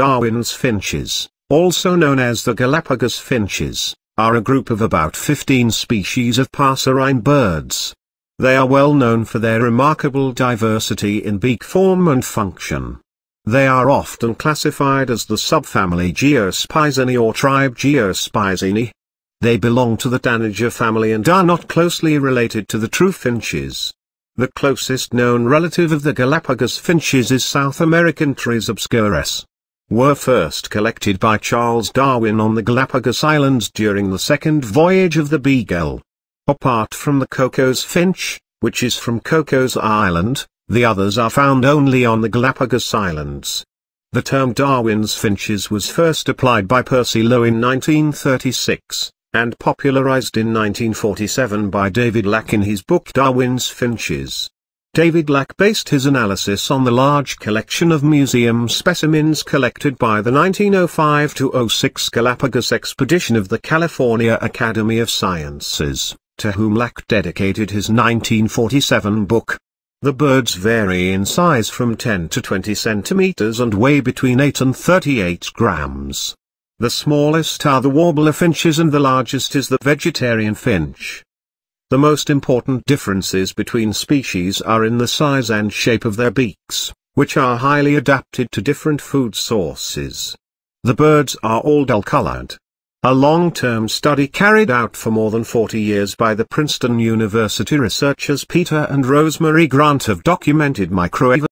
Darwin's finches, also known as the Galapagos finches, are a group of about 15 species of passerine birds. They are well known for their remarkable diversity in beak form and function. They are often classified as the subfamily Geospizinae or tribe Geospizinae. They belong to the Tanager family and are not closely related to the true finches. The closest known relative of the Galapagos finches is South American Tiaris obscurus. Were first collected by Charles Darwin on the Galapagos Islands during the second voyage of the Beagle. Apart from the Cocos Finch, which is from Cocos Island, the others are found only on the Galapagos Islands. The term Darwin's finches was first applied by Percy Lowe in 1936, and popularized in 1947 by David Lack in his book Darwin's Finches. David Lack based his analysis on the large collection of museum specimens collected by the 1905–06 Galapagos expedition of the California Academy of Sciences, to whom Lack dedicated his 1947 book. The birds vary in size from 10 to 20 centimeters and weigh between 8 and 38 grams. The smallest are the warbler finches and the largest is the vegetarian finch. The most important differences between species are in the size and shape of their beaks, which are highly adapted to different food sources. The birds are all dull-colored. A long-term study carried out for more than 40 years by the Princeton University researchers Peter and Rosemary Grant have documented microevolution.